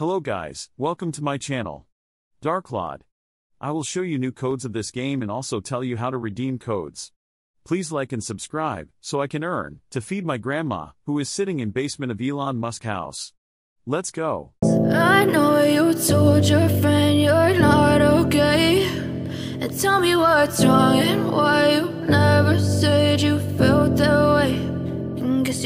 Hello guys, welcome to my channel, Darklord. I will show you new codes of this game and also tell you how to redeem codes. Please like and subscribe, so I can earn, to feed my grandma, who is sitting in basement of Elon Musk house. Let's go. I know you told your friend you're not okay, and tell me what's wrong and why you never said you felt that way. And guess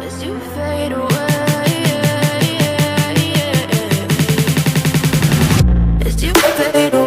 as you fade away, as you fade away.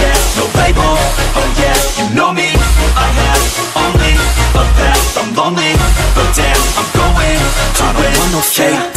yeah, no label, oh yeah, you know me, I have only a path, I'm lonely, but damn, I'm going, I don't want no fake